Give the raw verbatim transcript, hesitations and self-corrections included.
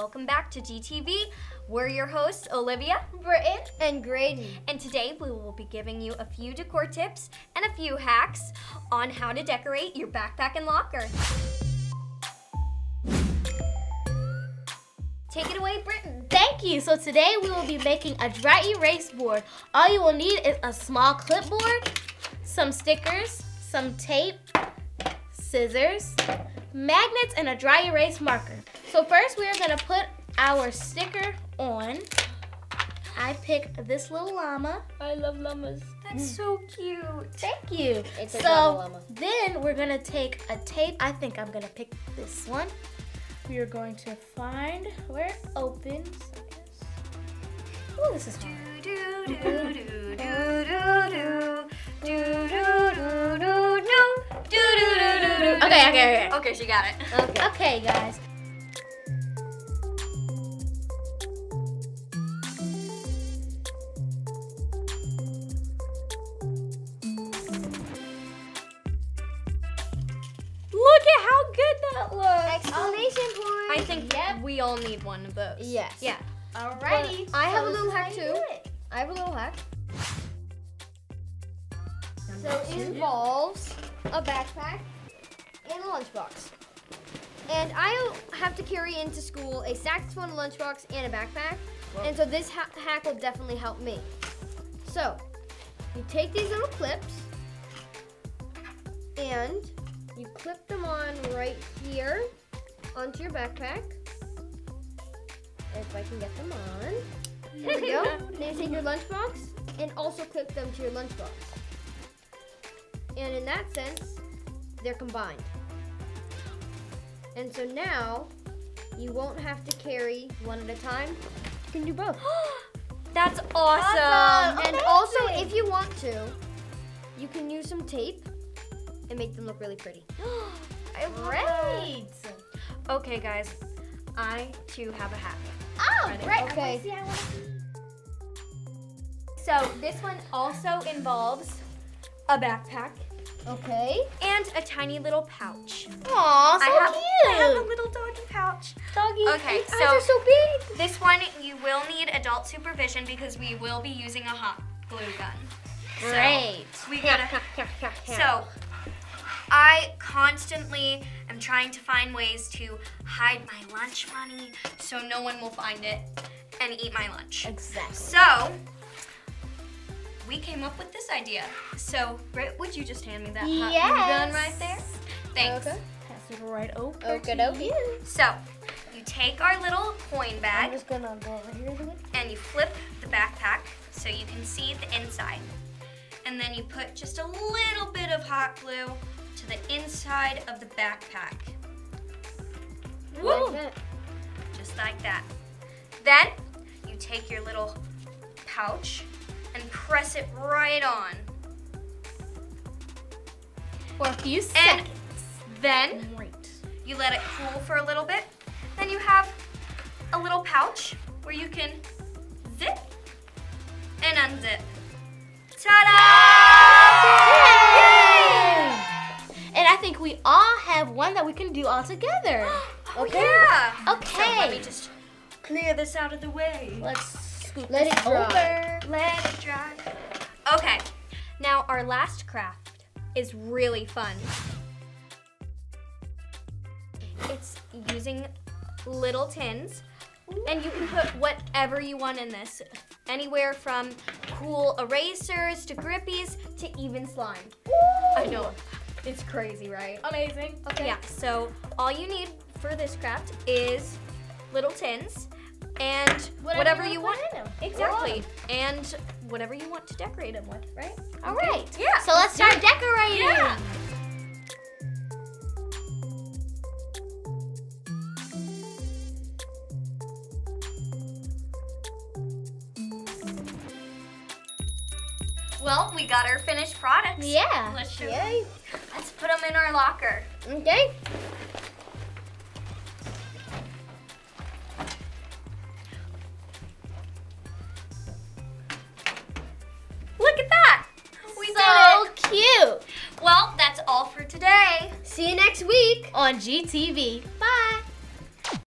welcome back to G T V. We're your hosts, Olivia, Brit, and Graydon. And today we will be giving you a few decor tips and a few hacks on how to decorate your backpack and locker. Take it away, Brit. Thank you. So today we will be making a dry erase board. All you will need is a small clipboard, some stickers, some tape, scissors, magnets, and a dry erase marker. So first we are gonna put our sticker on. I picked this little llama. I love llamas. That's mm. so cute. Thank you. It's a so llama. Then we're gonna take a tape. I think I'm gonna pick this one. We are going to find where it opens. Oh, this is hard. Do, do, do, do, do, do, do, do, do. Okay, okay, okay. Okay, she got it. Okay, okay guys. Look at how good that looks. Exclamation um, point. I think yep. we all need one of those. Yes. Yeah. Alrighty. But I have so a little hack too. I have a little hack. So it involves a backpack and a lunchbox. And I have to carry into school a saxophone, a lunchbox, and a backpack. Whoa. And so this ha hack will definitely help me. So, you take these little clips and you clip them on right here onto your backpack. If I can get them on. There you go. Then you take your lunchbox and also clip them to your lunchbox. And in that sense, they're combined. And so now, you won't have to carry one at a time. You can do both. That's awesome. awesome. And Amazing. also, if you want to, you can use some tape and make them look really pretty. Great. Okay, guys, I too have a hack. Oh, Ready? right. Okay. See, I want to... So this one also involves a backpack. Okay. And a tiny little pouch. Aw, so I have, cute. I have a little doggy pouch. Doggy. Okay, so, eyes are so big. This one, you will need adult supervision because we will be using a hot glue gun. Great. So we gotta. So I constantly am trying to find ways to hide my lunch money so no one will find it and eat my lunch. Exactly. So. We came up with this idea. So, Britt, would you just hand me that hot yes. glue gun right there? Thanks. Okay. Pass it right over. Okay, okay. So, you take our little coin bag. I'm just gonna go over here with it. And you flip the backpack so you can see the inside. And then you put just a little bit of hot glue to the inside of the backpack. Woo! Like just like that. Then you take your little pouch and press it right on. For a few seconds. And then Great. you let it cool for a little bit. Then you have a little pouch where you can zip and unzip. Ta-da! Yay! Yay! And I think we all have one that we can do all together. Oh, okay. Yeah. Okay. So let me just clear this out of the way. Let's Let it dry. Over. Let it dry. Okay, now our last craft is really fun. It's using little tins, and you can put whatever you want in this. Anywhere from cool erasers to grippies to even slime. Ooh. I know, it's crazy, right? Amazing. Okay. Yeah, so all you need for this craft is little tins. And whatever, whatever you, you want, want in them. Exactly. Whoa. And whatever you want to decorate them with, right? All okay. right. Yeah. So let's start yeah. decorating. Yeah. Well, we got our finished products. Yeah. Let's show Yay. them. Let's put them in our locker. Okay. Well, that's all for today. See you next week on G T V.